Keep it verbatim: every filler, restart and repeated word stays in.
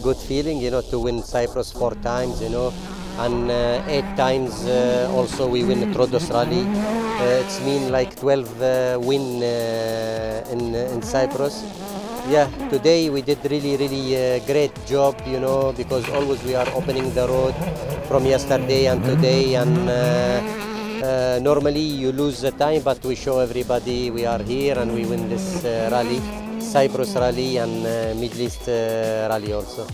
good feeling, you know, to win Cyprus four times, you know, and uh, eight times uh, also we win the Trodos Rally. Uh, it's mean like twelve uh, win uh, in, in Cyprus. Yeah, today we did really, really uh, great job, you know, because always we are opening the road from yesterday and today, and uh, uh, normally you lose the time, but we show everybody we are here and we win this uh, rally, Cyprus Rally and uh, Middle East uh, Rally also.